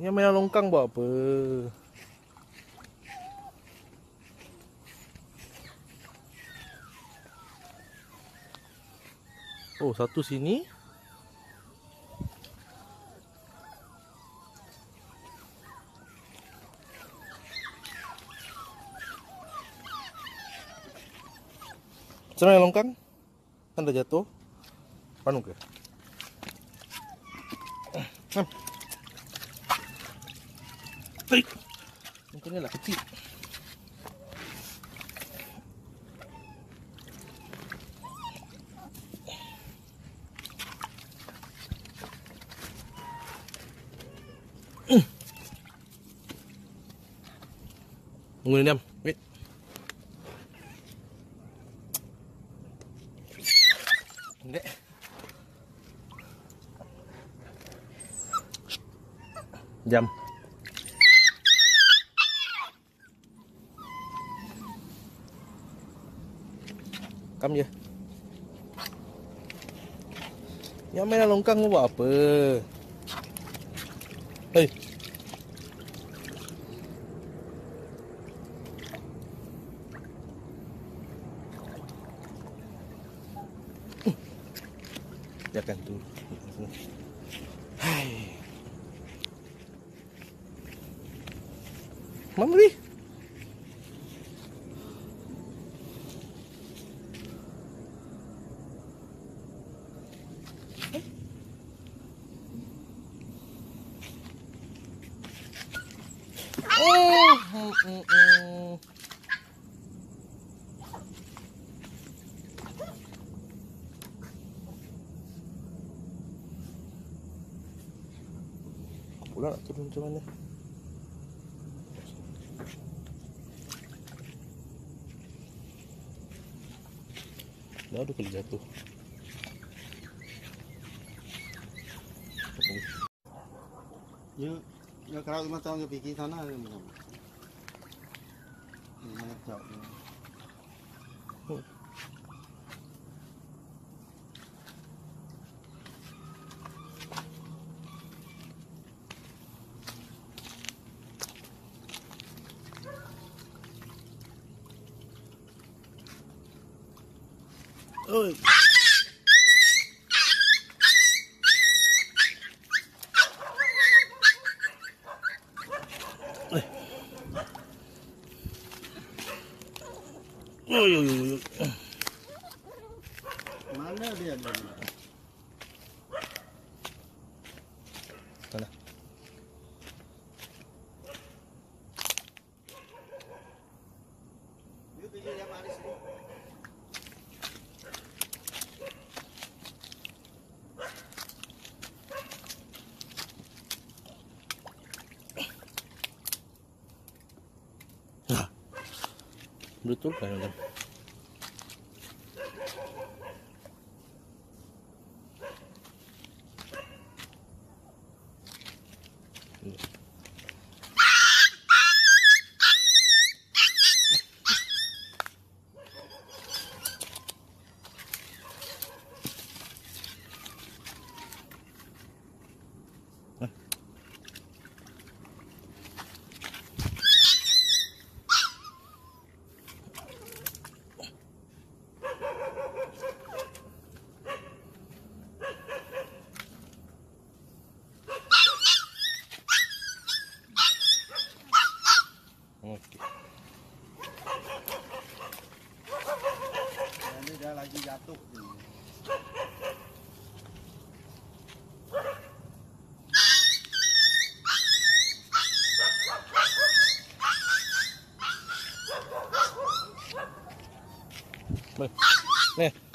Yang main longkang buat apa? Oh, satu sini. Macam mana longkang? Kan dah jatuh. Panu ke? Tarik. Longkangnya lah kecil. Tunggu diam. Wait. Pendek. Jam. Kam je. Yang main longkang buat apa? Hei. Biarkan tu. Hai. Mana ni? Oh. Pula nak turun macam mana? Dah dua kali jatuh. Ya kalau macam dia pergi sana dia macam. Dia nak jauh. Oi. Oi. Mana dia ada? Sana. Dia pergi dia mari sini. Betul kan Adam? Lagi jatuh. Nih.